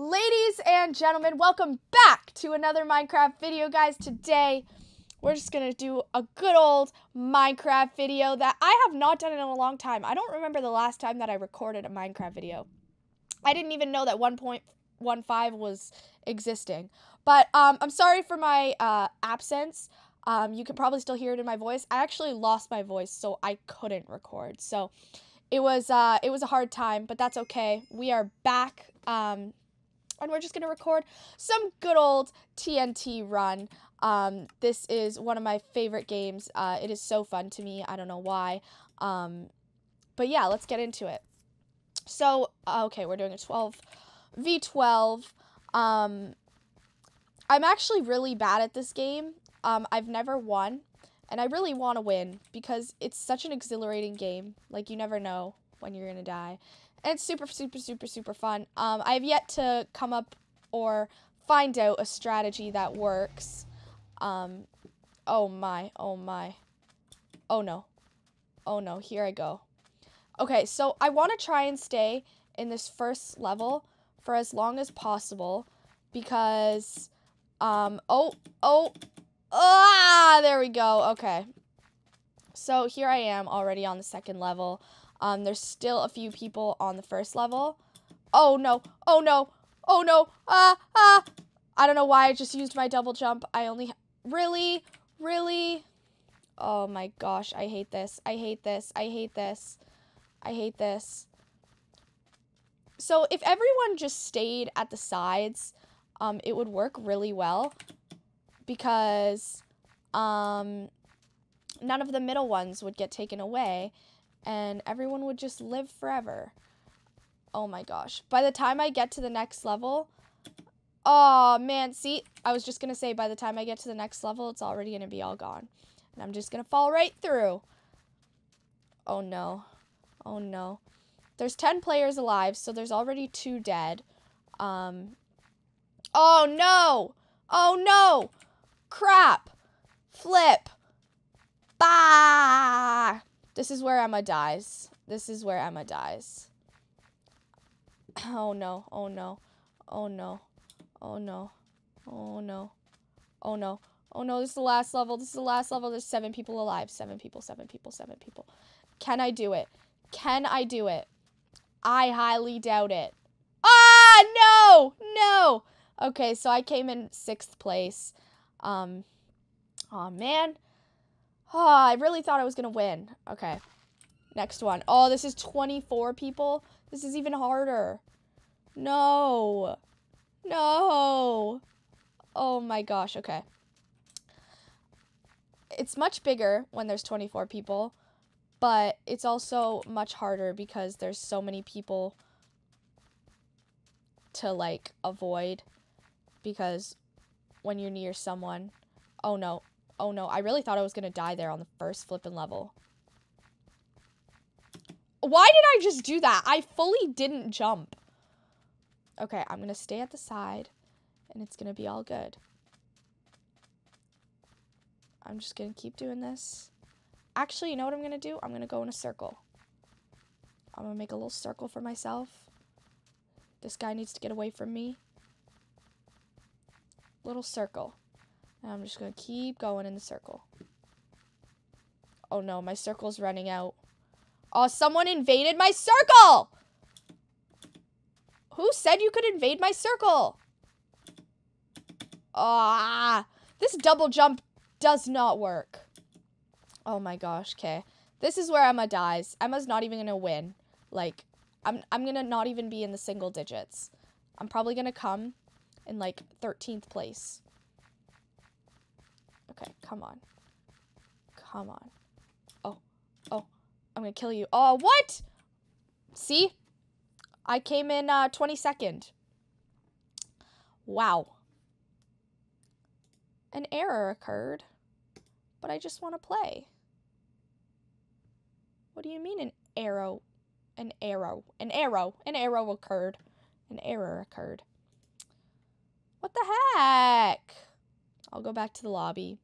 Ladies and gentlemen, welcome back to another Minecraft video, guys. Today, we're just going to do a good old Minecraft video that I have not done in a long time. I don't remember the last time that I recorded a Minecraft video. I didn't even know that 1.15 was existing. But I'm sorry for my absence. You can probably still hear it in my voice. I actually lost my voice, so I couldn't record. So it was a hard time, but that's okay. We are back. And we're just going to record some good old TNT run. This is one of my favorite games. It is so fun to me. I don't know why. But yeah, let's get into it. So, okay, we're doing a 12v12. I'm actually really bad at this game. I've never won. And I really want to win because it's such an exhilarating game. Like, you never know when you're going to die. And it's super, super, super, super fun. I have yet to come up or find out a strategy that works. Oh my, oh my. Oh no. Oh no, here I go. Okay, so I want to try and stay in this first level for as long as possible. Because, there we go, okay. So here I am already on the second level. There's still a few people on the first level. Oh no, oh no, oh no, I don't know why I just used my double jump. I only, really? Oh my gosh, I hate this, I hate this, I hate this, I hate this. So if everyone just stayed at the sides, it would work really well because, none of the middle ones would get taken away. And everyone would just live forever. Oh my gosh. By the time I get to the next level... Oh man, see? I was just going to say by the time I get to the next level, it's already going to be all gone. And I'm just going to fall right through. Oh no. Oh no. There's 10 players alive, so there's already 2 dead. Oh no! Oh no! Crap! Flip! Bah! This is where Emma dies. This is where Emma dies. Oh no, oh no, oh no, oh no, oh no, oh no, oh no, this is the last level, this is the last level, there's 7 people alive, 7 people. Can I do it? Can I do it? I highly doubt it. Ah, no, no! Okay, so I came in 6th place. Oh man. Oh, I really thought I was going to win. Okay. Next one. Oh, this is 24 people. This is even harder. No. No. Oh my gosh. Okay. It's much bigger when there's 24 people, but it's also much harder because there's so many people to, like, avoid because when you're near someone... Oh no. Oh no, I really thought I was gonna die there on the first flippin' level. Why did I just do that? I fully didn't jump. Okay, I'm gonna stay at the side, and it's gonna be all good. I'm just gonna keep doing this. Actually, you know what I'm gonna do? I'm gonna go in a circle. I'm gonna make a little circle for myself. This guy needs to get away from me. Little circle. And I'm just going to keep going in the circle. Oh no, my circle's running out. Oh, someone invaded my circle! Who said you could invade my circle? Ah, this double jump does not work. Oh my gosh, okay. This is where Emma dies. Emma's not even going to win. Like, I'm going to not even be in the single digits. I'm probably going to come in, like, 13th place. Okay, come on. Come on. Oh. Oh. I'm gonna kill you. Oh, what? See? I came in 22nd. Wow. An error occurred. But I just want to play. What do you mean an arrow? An arrow. An arrow. An arrow occurred. An error occurred. What the heck? I'll go back to the lobby.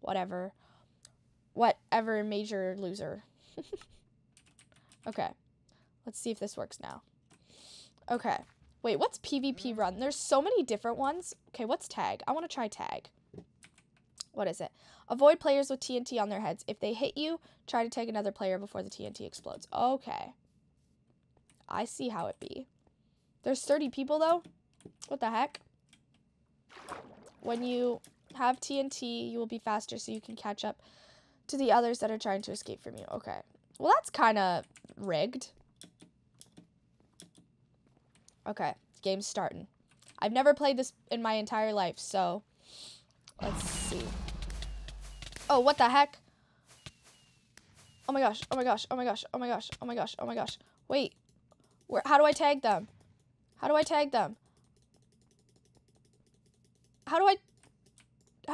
Whatever. Whatever, major loser. Okay. Let's see if this works now. Okay. Wait, what's PvP run? There's so many different ones. Okay, what's tag? I want to try tag. What is it? Avoid players with TNT on their heads. If they hit you, try to tag another player before the TNT explodes. Okay. I see how it be. There's 30 people, though. What the heck? When you have TNT, you will be faster so you can catch up to the others that are trying to escape from you. Okay. Well, that's kind of rigged. Okay. Game's starting. I've never played this in my entire life, so... let's see. Oh, what the heck? Oh my gosh, oh my gosh, oh my gosh, oh my gosh, oh my gosh, oh my gosh. Wait. Where? How do I tag them? How do I tag them? How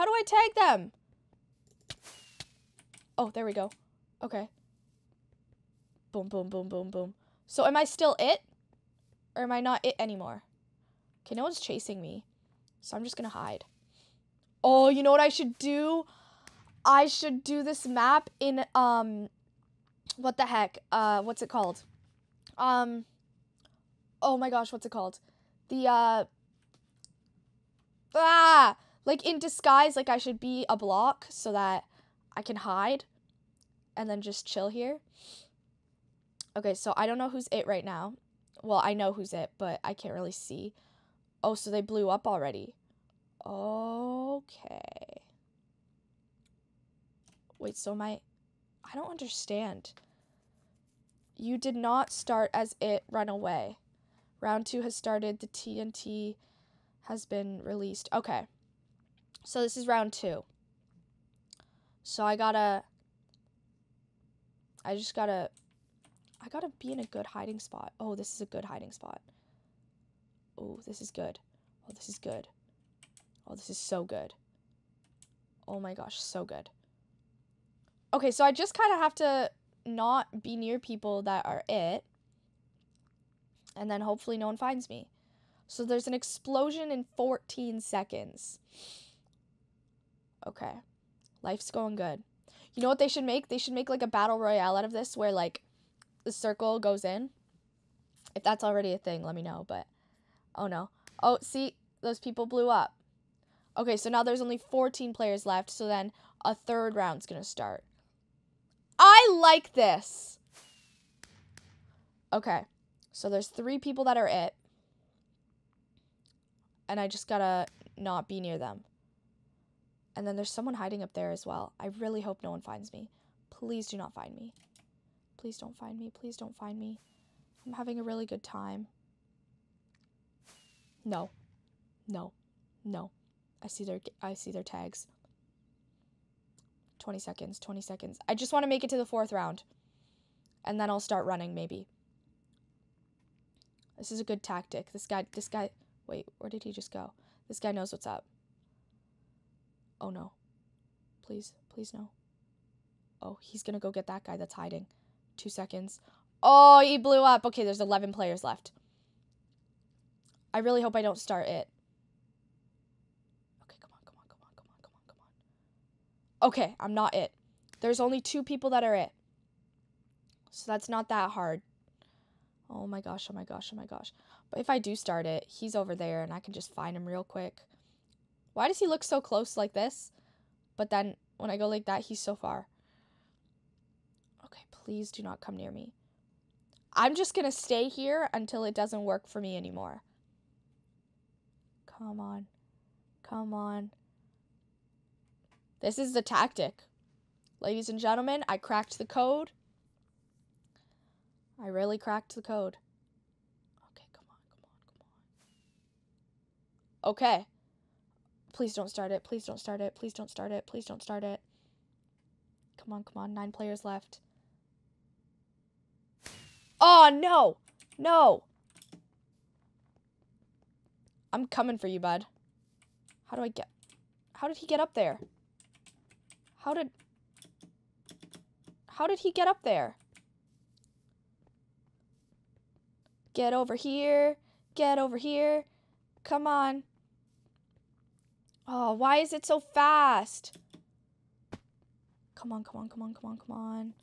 do I tag them? Oh, there we go. Okay. Boom, boom, boom, boom, boom. So am I still it? Or am I not it anymore? Okay, no one's chasing me. So I'm just gonna hide. Oh, you know what I should do? I should do this map in, what the heck? What's it called? Oh my gosh, what's it called? The, like in disguise, like I should be a block so that I can hide and then just chill here. Okay, so I don't know who's it right now. Well, I know who's it, but I can't really see. Oh, so they blew up already. Okay. Wait, so I don't understand. You did not start as it, run away. Round 2 has started. The TNT has been released. Okay. So this is round 2. So I gotta be in a good hiding spot. Oh, this is a good hiding spot. Oh, this is good. Oh, this is good. Oh, this is so good. Oh my gosh, so good. Okay, so I just kind of have to not be near people that are it. And then hopefully no one finds me. So there's an explosion in 14 seconds. Okay. Life's going good. You know what they should make? They should make like a battle royale out of this where like the circle goes in. If that's already a thing, let me know. But, oh no. Oh, see, those people blew up. Okay, so now there's only 14 players left, so then a third round's gonna start. I like this! Okay, so there's 3 people that are it. And I just gotta not be near them. And then there's someone hiding up there as well. I really hope no one finds me. Please do not find me. Please don't find me. Please don't find me. I'm having a really good time. No. No. No. I see their tags. 20 seconds, 20 seconds. I just want to make it to the 4th round. And then I'll start running, maybe. This is a good tactic. This guy, wait, where did he just go? This guy knows what's up. Oh, no. Please, please no. Oh, he's going to go get that guy that's hiding. 2 seconds. Oh, he blew up. Okay, there's 11 players left. I really hope I don't start it. Okay, I'm not it. There's only 2 people that are it. So that's not that hard. Oh my gosh, oh my gosh, oh my gosh. But if I do start it, he's over there and I can just find him real quick. Why does he look so close like this? But then when I go like that, he's so far. Okay, please do not come near me. I'm just gonna stay here until it doesn't work for me anymore. Come on. Come on. This is the tactic. Ladies and gentlemen, I cracked the code. I really cracked the code. Okay, come on, come on, come on. Okay. Please don't start it. Please don't start it. Please don't start it. Please don't start it. Come on, come on. 9 players left. Oh, no. No. I'm coming for you, bud. How did he get up there? How did he get up there? Get over here. Get over here. Come on. Oh, why is it so fast? Come on, come on, come on, come on, come on.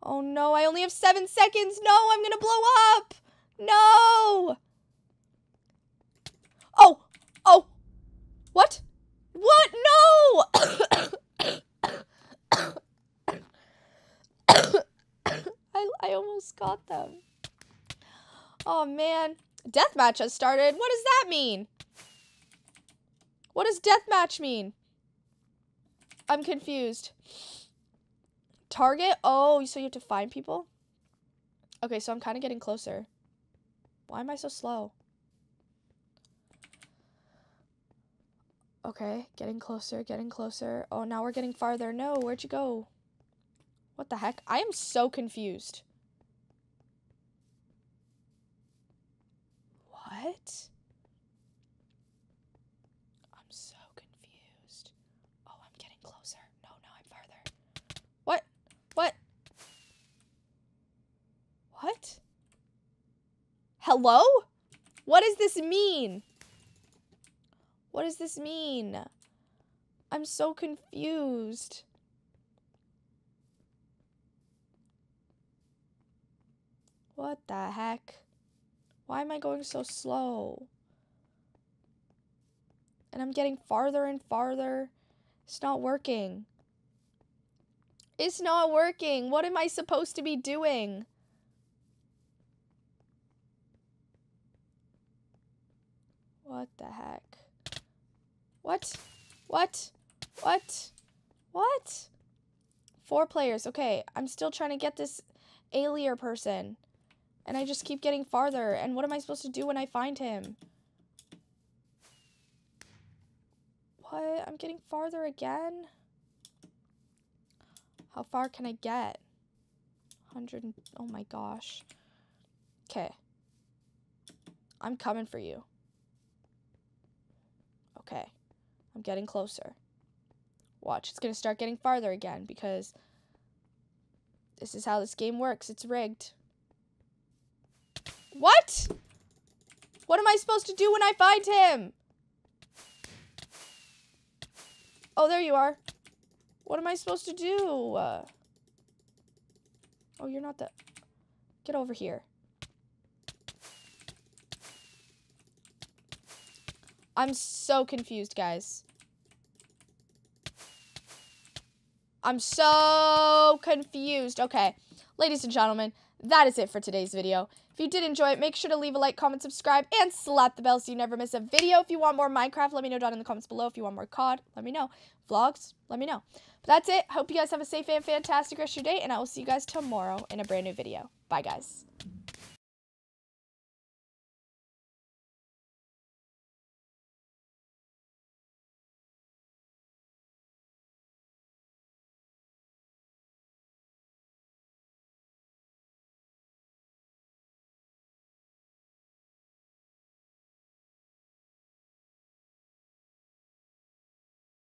Oh no, I only have 7 seconds. No, I'm gonna blow up. No. What? What? No! I almost got them. Oh, man. Deathmatch has started. What does that mean? What does deathmatch mean? I'm confused. Target? Oh, so you have to find people? Okay, so I'm kind of getting closer. Why am I so slow? Okay, getting closer, getting closer. Oh, now we're getting farther. No, where'd you go? What the heck? I am so confused. What? I'm so confused. Oh, I'm getting closer. No, no, I'm farther. What? What? What? Hello? What does this mean? What does this mean? I'm so confused. What the heck? Why am I going so slow? And I'm getting farther and farther. It's not working. It's not working. What am I supposed to be doing? What the heck? What? What? What? What? 4 players. Okay, I'm still trying to get this alien person. And I just keep getting farther. And what am I supposed to do when I find him? What? I'm getting farther again? How far can I get? 100. Oh my gosh. Okay. I'm coming for you. Okay. I'm getting closer. Watch. It's going to start getting farther again because this is how this game works. It's rigged. What? What am I supposed to do when I find him? Oh, there you are. What am I supposed to do? Oh, you're not the... Get over here. I'm so confused, guys. I'm so confused. Okay. Ladies and gentlemen, that is it for today's video. If you did enjoy it, make sure to leave a like, comment, subscribe, and slap the bell so you never miss a video. If you want more Minecraft, let me know down in the comments below. If you want more COD, let me know. Vlogs, let me know. But that's it. Hope you guys have a safe and fantastic rest of your day, and I will see you guys tomorrow in a brand new video. Bye, guys.